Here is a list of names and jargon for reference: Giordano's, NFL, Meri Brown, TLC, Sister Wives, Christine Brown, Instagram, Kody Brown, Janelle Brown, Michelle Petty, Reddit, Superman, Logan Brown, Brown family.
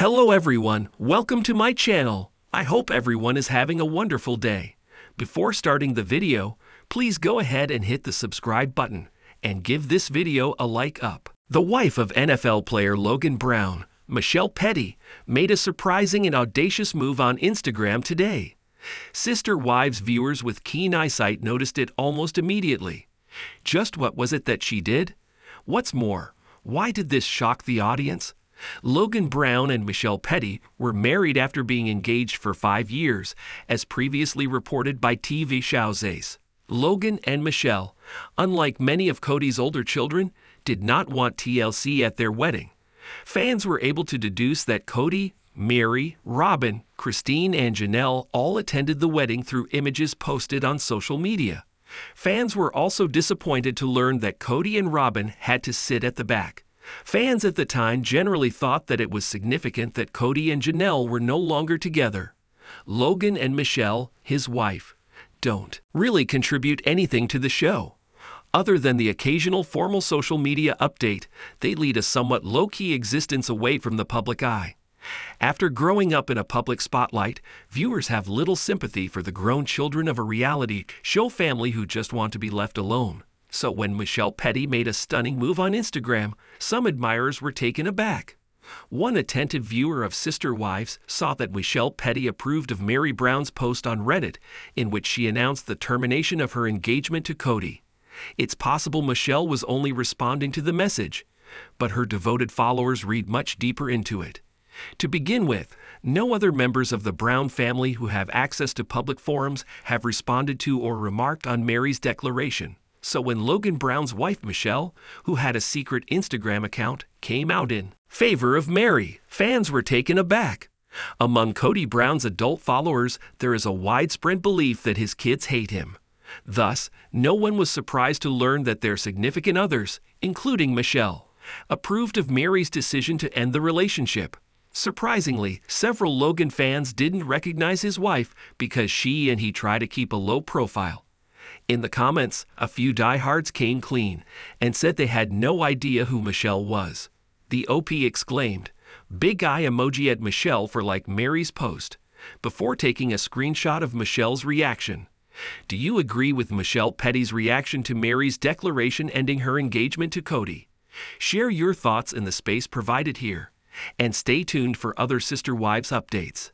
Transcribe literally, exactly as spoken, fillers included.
Hello everyone, welcome to my channel. I hope everyone is having a wonderful day. Before starting the video, please go ahead and hit the subscribe button and give this video a like up. The wife of N F L player Logan Brown, Michelle Petty, made a surprising and audacious move on Instagram today. Sister Wives viewers with keen eyesight noticed it almost immediately. Just what was it that she did? What's more, why did this shock the audience? Logan Brown and Michelle Petty were married after being engaged for five years, as previously reported by T V Showzays. Logan and Michelle, unlike many of Kody's older children, did not want T L C at their wedding. Fans were able to deduce that Kody, Meri, Robin, Christine, and Janelle all attended the wedding through images posted on social media. Fans were also disappointed to learn that Kody and Robin had to sit at the back. Fans at the time generally thought that it was significant that Kody and Janelle were no longer together. Logan and Michelle, his wife, don't really contribute anything to the show. Other than the occasional formal social media update, they lead a somewhat low-key existence away from the public eye. After growing up in a public spotlight, viewers have little sympathy for the grown children of a reality show family who just want to be left alone. So when Michelle Petty made a stunning move on Instagram, some admirers were taken aback. One attentive viewer of Sister Wives saw that Michelle Petty approved of Meri Brown's post on Reddit, in which she announced the termination of her engagement to Kody. It's possible Michelle was only responding to the message, but her devoted followers read much deeper into it. To begin with, no other members of the Brown family who have access to public forums have responded to or remarked on Meri's declaration. So when Logan Brown's wife Michelle, who had a secret Instagram account, came out in favor of Meri, fans were taken aback. Among Kody Brown's adult followers, there is a widespread belief that his kids hate him. Thus, no one was surprised to learn that their significant others, including Michelle, approved of Meri's decision to end the relationship. Surprisingly, several Logan fans didn't recognize his wife because she and he try to keep a low profile. In the comments, a few diehards came clean and said they had no idea who Michelle was. The O P exclaimed, "Big eye emoji at Michelle for like Meri's post," before taking a screenshot of Michelle's reaction. Do you agree with Michelle Petty's reaction to Meri's declaration ending her engagement to Kody? Share your thoughts in the space provided here, and stay tuned for other Sister Wives updates.